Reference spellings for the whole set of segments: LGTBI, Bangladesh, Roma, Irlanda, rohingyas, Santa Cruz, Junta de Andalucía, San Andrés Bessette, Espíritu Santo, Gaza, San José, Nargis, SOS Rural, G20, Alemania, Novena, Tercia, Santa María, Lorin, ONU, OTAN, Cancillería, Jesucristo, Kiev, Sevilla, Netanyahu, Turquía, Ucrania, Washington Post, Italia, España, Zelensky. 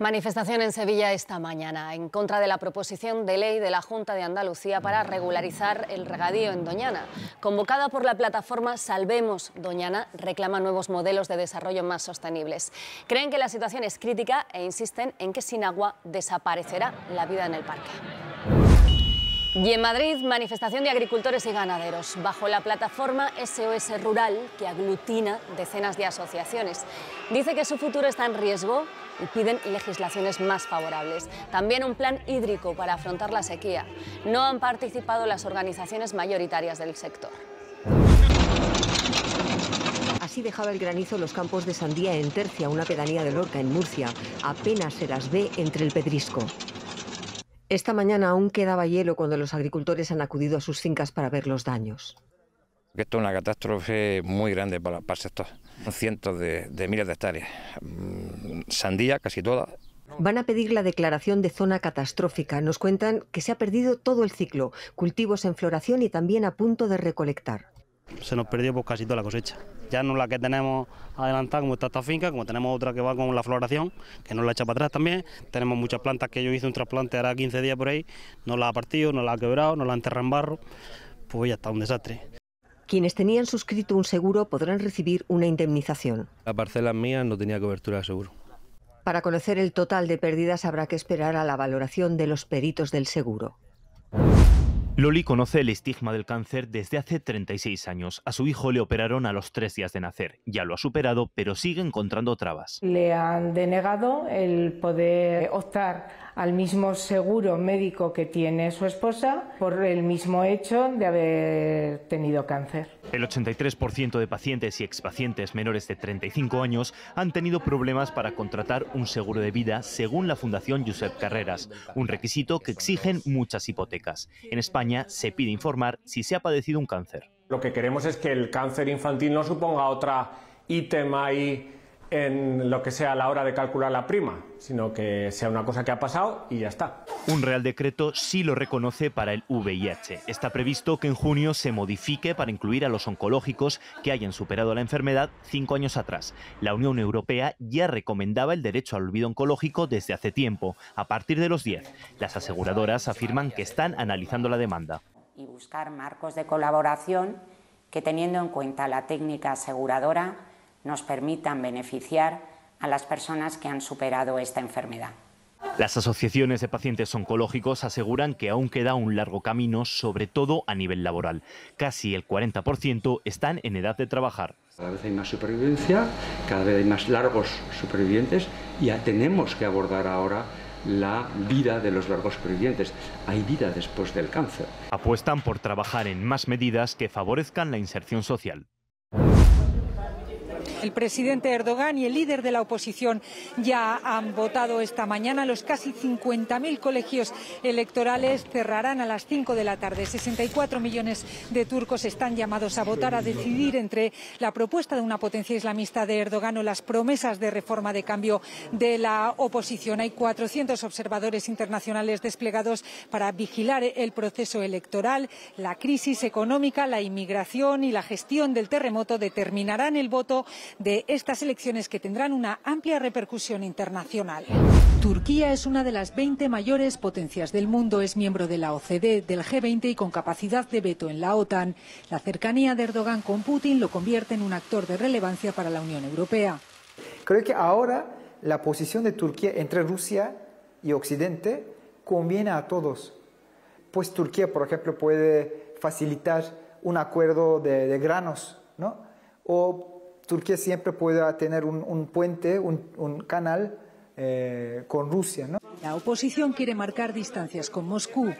Manifestación en Sevilla esta mañana en contra de la proposición de ley de la Junta de Andalucía para regularizar el regadío en Doñana. Convocada por la plataforma Salvemos Doñana, reclama nuevos modelos de desarrollo más sostenibles. Creen que la situación es crítica e insisten en que sin agua desaparecerá la vida en el parque. Y en Madrid, manifestación de agricultores y ganaderos bajo la plataforma SOS Rural, que aglutina decenas de asociaciones. Dice que su futuro está en riesgo y piden legislaciones más favorables. También un plan hídrico para afrontar la sequía. No han participado las organizaciones mayoritarias del sector. Así dejaba el granizo los campos de sandía en Tercia, una pedanía de Lorca, en Murcia. Apenas se las ve entre el pedrisco. Esta mañana aún quedaba hielo cuando los agricultores han acudido a sus fincas para ver los daños. Esto es una catástrofe muy grande para el sector. Cientos de miles de hectáreas, sandía casi todas. Van a pedir la declaración de zona catastrófica. Nos cuentan que se ha perdido todo el ciclo, cultivos en floración y también a punto de recolectar. Se nos perdió pues casi toda la cosecha. Ya no la que tenemos adelantada, como está esta finca, como tenemos otra que va con la floración, que nos la echa para atrás también. Tenemos muchas plantas que yo hice un trasplante ahora 15 días por ahí, nos la ha partido, nos la ha quebrado, nos la ha enterrado en barro, pues ya está un desastre. Quienes tenían suscrito un seguro podrán recibir una indemnización. La parcela mía no tenía cobertura de seguro. Para conocer el total de pérdidas habrá que esperar a la valoración de los peritos del seguro. Loli conoce el estigma del cáncer desde hace 36 años. A su hijo le operaron a los 3 días de nacer. Ya lo ha superado, pero sigue encontrando trabas. Le han denegado el poder optar al mismo seguro médico que tiene su esposa por el mismo hecho de haber tenido cáncer. El 83% de pacientes y expacientes menores de 35 años han tenido problemas para contratar un seguro de vida, según la Fundación Josep Carreras, un requisito que exigen muchas hipotecas. En España se pide informar si se ha padecido un cáncer. Lo que queremos es que el cáncer infantil no suponga otra ítem ahí en lo que sea a la hora de calcular la prima, sino que sea una cosa que ha pasado y ya está. Un Real Decreto sí lo reconoce para el VIH. Está previsto que en junio se modifique para incluir a los oncológicos que hayan superado la enfermedad 5 años atrás. La Unión Europea ya recomendaba el derecho al olvido oncológico desde hace tiempo, a partir de los 10. Las aseguradoras afirman que están analizando la demanda. Y buscar marcos de colaboración que, teniendo en cuenta la técnica aseguradora, nos permitan beneficiar a las personas que han superado esta enfermedad. Las asociaciones de pacientes oncológicos aseguran que aún queda un largo camino, sobre todo a nivel laboral. Casi el 40% están en edad de trabajar. Cada vez hay más supervivencia, cada vez hay más largos supervivientes y ya tenemos que abordar ahora la vida de los largos supervivientes. Hay vida después del cáncer. Apuestan por trabajar en más medidas que favorezcan la inserción social. El presidente Erdogan y el líder de la oposición ya han votado esta mañana. Los casi 50.000 colegios electorales cerrarán a las 5 de la tarde. 64 millones de turcos están llamados a votar, a decidir entre la propuesta de una potencia islamista de Erdogan o las promesas de reforma de cambio de la oposición. Hay 400 observadores internacionales desplegados para vigilar el proceso electoral. La crisis económica, la inmigración y la gestión del terremoto determinarán el voto de estas elecciones, que tendrán una amplia repercusión internacional. Turquía es una de las 20 mayores potencias del mundo, es miembro de la OCDE, del G20 y con capacidad de veto en la OTAN. La cercanía de Erdogan con Putin lo convierte en un actor de relevancia para la Unión Europea. Creo que ahora la posición de Turquía entre Rusia y Occidente conviene a todos, pues Turquía, por ejemplo, puede facilitar un acuerdo de granos, ¿no? O Turquía siempre pueda tener un puente, un canal con Rusia, ¿no? La oposición quiere marcar distancias con Moscú.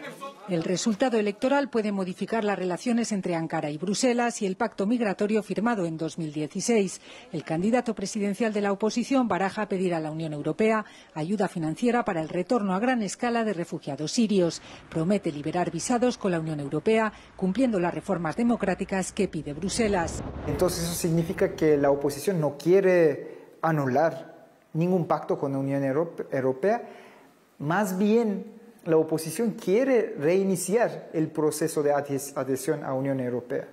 El resultado electoral puede modificar las relaciones entre Ankara y Bruselas y el pacto migratorio firmado en 2016. El candidato presidencial de la oposición baraja pedir a la Unión Europea ayuda financiera para el retorno a gran escala de refugiados sirios. Promete liberar visados con la Unión Europea, cumpliendo las reformas democráticas que pide Bruselas. Entonces eso significa que la oposición no quiere anular ningún pacto con la Unión Europea. Más bien, la oposición quiere reiniciar el proceso de adhesión a la Unión Europea.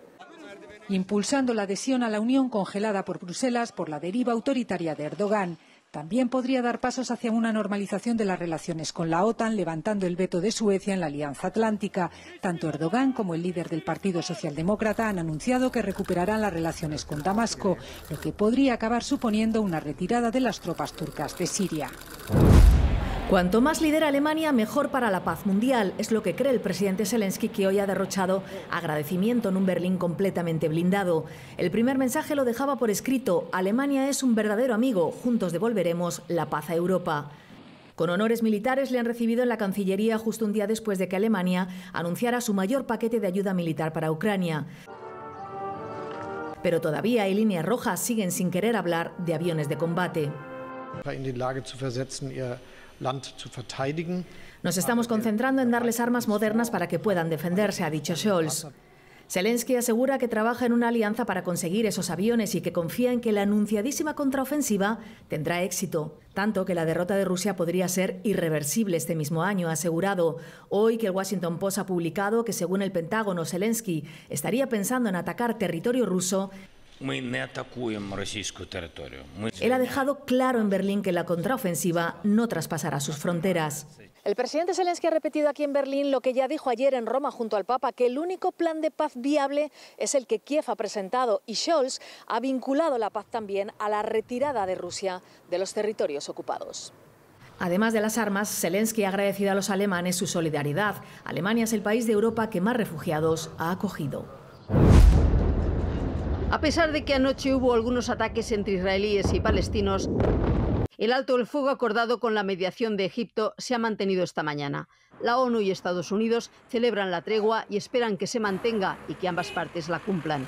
Impulsando la adhesión a la Unión congelada por Bruselas por la deriva autoritaria de Erdogan. También podría dar pasos hacia una normalización de las relaciones con la OTAN, levantando el veto de Suecia en la Alianza Atlántica. Tanto Erdogan como el líder del Partido Socialdemócrata han anunciado que recuperarán las relaciones con Damasco, lo que podría acabar suponiendo una retirada de las tropas turcas de Siria. Cuanto más lidera Alemania, mejor para la paz mundial. Es lo que cree el presidente Zelensky, que hoy ha derrochado agradecimiento en un Berlín completamente blindado. El primer mensaje lo dejaba por escrito: Alemania es un verdadero amigo, juntos devolveremos la paz a Europa. Con honores militares le han recibido en la Cancillería justo un día después de que Alemania anunciara su mayor paquete de ayuda militar para Ucrania. Pero todavía hay líneas rojas, siguen sin querer hablar de aviones de combate. Nos estamos concentrando en darles armas modernas para que puedan defenderse, ha dicho Scholz. Zelensky asegura que trabaja en una alianza para conseguir esos aviones y que confía en que la anunciadísima contraofensiva tendrá éxito, tanto que la derrota de Rusia podría ser irreversible este mismo año, ha asegurado. Hoy que el Washington Post ha publicado que, según el Pentágono, Zelensky estaría pensando en atacar territorio ruso. Él ha dejado claro en Berlín que la contraofensiva no traspasará sus fronteras. El presidente Zelensky ha repetido aquí en Berlín lo que ya dijo ayer en Roma junto al Papa, que el único plan de paz viable es el que Kiev ha presentado, y Scholz ha vinculado la paz también a la retirada de Rusia de los territorios ocupados. Además de las armas, Zelensky ha agradecido a los alemanes su solidaridad. Alemania es el país de Europa que más refugiados ha acogido. A pesar de que anoche hubo algunos ataques entre israelíes y palestinos, el alto el fuego acordado con la mediación de Egipto se ha mantenido esta mañana. La ONU y Estados Unidos celebran la tregua y esperan que se mantenga y que ambas partes la cumplan.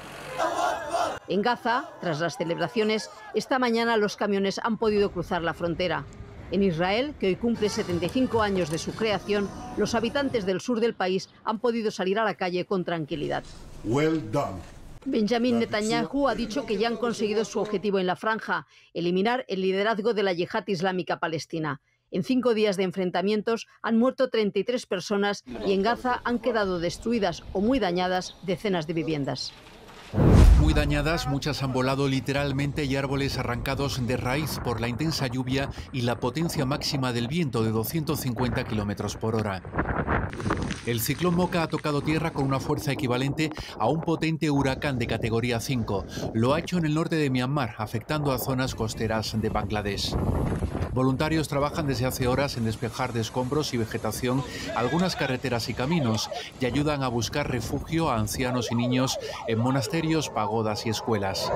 En Gaza, tras las celebraciones, esta mañana los camiones han podido cruzar la frontera. En Israel, que hoy cumple 75 años de su creación, los habitantes del sur del país han podido salir a la calle con tranquilidad. Well done. Benjamin Netanyahu ha dicho que ya han conseguido su objetivo en la franja: eliminar el liderazgo de la yihad islámica palestina. En 5 días de enfrentamientos han muerto 33 personas y en Gaza han quedado destruidas o muy dañadas decenas de viviendas. Muy dañadas, muchas han volado literalmente, y árboles arrancados de raíz por la intensa lluvia y la potencia máxima del viento de 250 kilómetros por hora. El ciclón Mocha ha tocado tierra con una fuerza equivalente a un potente huracán de categoría 5. Lo ha hecho en el norte de Myanmar, afectando a zonas costeras de Bangladesh. Voluntarios trabajan desde hace horas en despejar de escombros y vegetación algunas carreteras y caminos, y ayudan a buscar refugio a ancianos y niños en monasterios, pagodas y escuelas.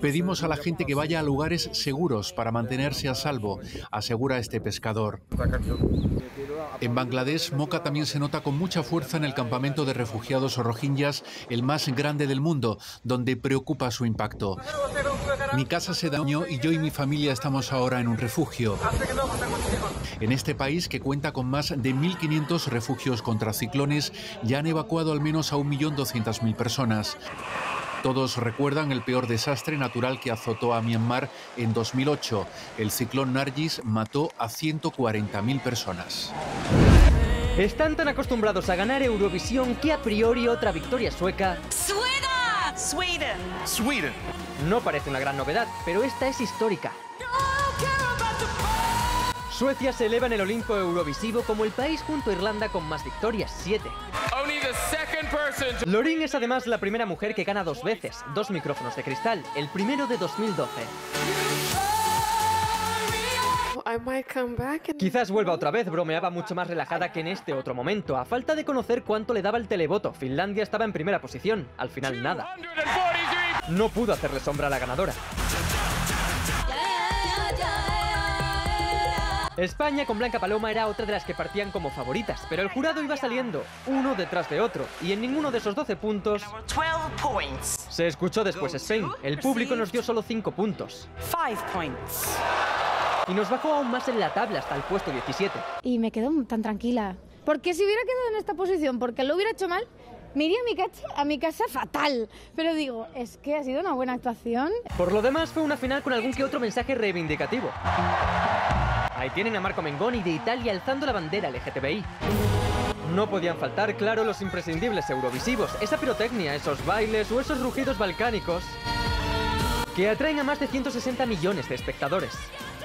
Pedimos a la gente que vaya a lugares seguros para mantenerse a salvo, asegura este pescador. En Bangladesh, Mocha también se nota con mucha fuerza en el campamento de refugiados rohingyas, el más grande del mundo, donde preocupa su impacto. Mi casa se dañó y yo y mi familia estamos ahora en un refugio. En este país, que cuenta con más de 1.500 refugios contra ciclones, ya han evacuado al menos a 1.200.000 personas. Todos recuerdan el peor desastre natural que azotó a Myanmar en 2008. El ciclón Nargis mató a 140.000 personas. Están tan acostumbrados a ganar Eurovisión que a priori otra victoria sueca... ¡Sweden! No parece una gran novedad, pero esta es histórica. Suecia se eleva en el Olimpo Eurovisivo como el país junto a Irlanda con más victorias, 7. Lorin es además la primera mujer que gana 2 veces, 2 micrófonos de cristal, el primero de 2012. Quizás vuelva otra vez, bromeaba mucho más relajada que en este otro momento. A falta de conocer cuánto le daba el televoto, Finlandia estaba en primera posición, al final nada. No pudo hacerle sombra a la ganadora. España con Blanca Paloma era otra de las que partían como favoritas, pero el jurado iba saliendo, uno detrás de otro, y en ninguno de esos 12 puntos se escuchó después Spain. El público nos dio solo 5 puntos. Y nos bajó aún más en la tabla hasta el puesto 17. Y me quedo tan tranquila, porque si hubiera quedado en esta posición porque lo hubiera hecho mal, me iría a mi casa fatal, pero digo, es que ha sido una buena actuación. Por lo demás, fue una final con algún que otro mensaje reivindicativo. Ahí tienen a Marco Mengoni de Italia alzando la bandera LGTBI. No podían faltar, claro, los imprescindibles eurovisivos, esa pirotecnia, esos bailes o esos rugidos balcánicos. que atraen a más de 160 millones de espectadores.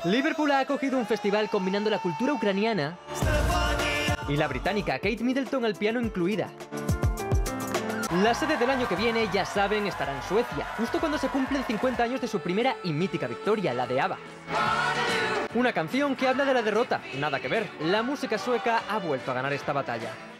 Liverpool ha acogido un festival combinando la cultura ucraniana y la británica Kate Middleton al piano incluida. La sede del año que viene, ya saben, estará en Suecia, justo cuando se cumplen 50 años de su primera y mítica victoria, la de ABBA. Una canción que habla de la derrota, nada que ver, la música sueca ha vuelto a ganar esta batalla.